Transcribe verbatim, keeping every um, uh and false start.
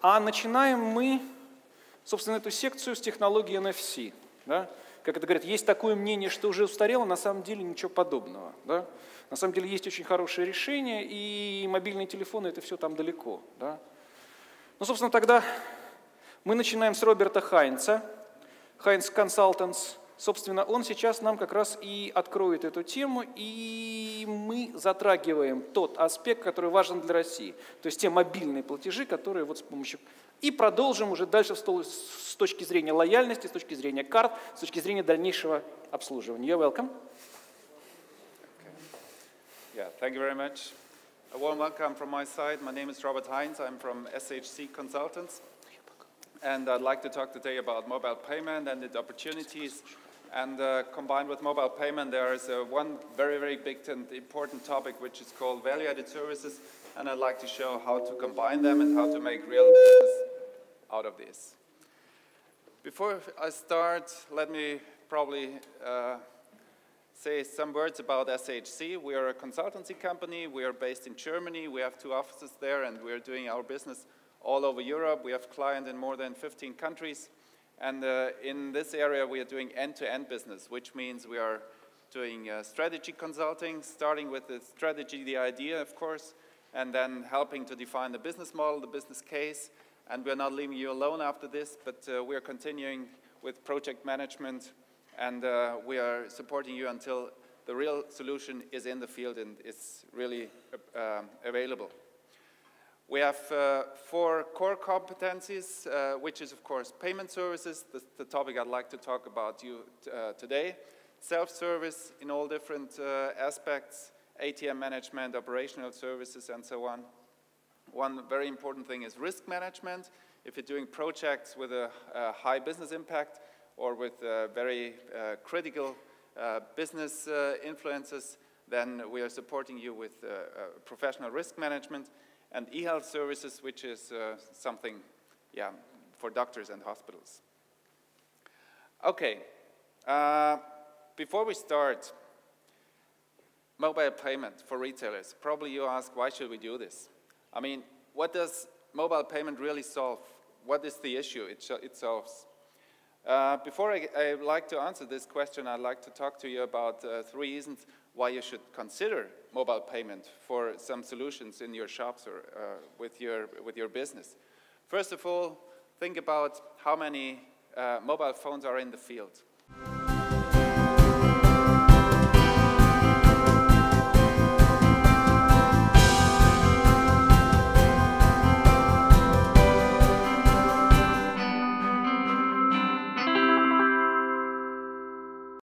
А начинаем мы, собственно, эту секцию с технологии эн эф си. Да? Как это говорят, есть такое мнение, что уже устарело, на самом деле ничего подобного. Да? На самом деле есть очень хорошие решения, и мобильные телефоны — это все там далеко. Да? Ну, собственно, тогда мы начинаем с Роберта Хайнца, Heinz Consultants. Собственно, он сейчас нам как раз и откроет эту тему, и мы затрагиваем тот аспект, который важен для России, то есть те мобильные платежи, которые вот с помощью… И продолжим уже дальше с точки зрения лояльности, с точки зрения карт, с точки зрения дальнейшего обслуживания. You're welcome. Okay. Yeah, thank you very much. A warm welcome from my side. My name is Robert Heinz. I'm from S H C Consultants, and I'd like to talk today about mobile payment and its opportunities. And uh, combined with mobile payment, there is uh, one very, very big and important topic, which is called value-added services. And I'd like to show how to combine them and how to make real business out of this. Before I start, let me probably uh, say some words about S H C. We are a consultancy company. We are based in Germany. We have two offices there, and we are doing our business all over Europe. We have clients in more than fifteen countries. And uh, in this area, we are doing end-to-end business, which means we are doing uh, strategy consulting, starting with the strategy, the idea, of course, and then helping to define the business model, the business case. And we're not leaving you alone after this, but uh, we are continuing with project management, and uh, we are supporting you until the real solution is in the field and is really uh, available. We have uh, four core competencies, uh, which is, of course, payment services, the, the topic I'd like to talk about you uh, today, self-service in all different uh, aspects, A T M management, operational services, and so on. One very important thing is risk management. If you're doing projects with a, a high business impact or with uh, very uh, critical uh, business uh, influences, then we are supporting you with uh, uh, professional risk management. And e-health services, which is uh, something yeah, for doctors and hospitals. Okay, uh, before we start, mobile payment for retailers. Probably you ask, why should we do this? I mean, what does mobile payment really solve? What is the issue it, it solves? Uh, before I, I like to answer this question, I'd like to talk to you about uh, three reasons why you should consider mobile payment for some solutions in your shops or uh, with, your, with your business. First of all, think about how many uh, mobile phones are in the field.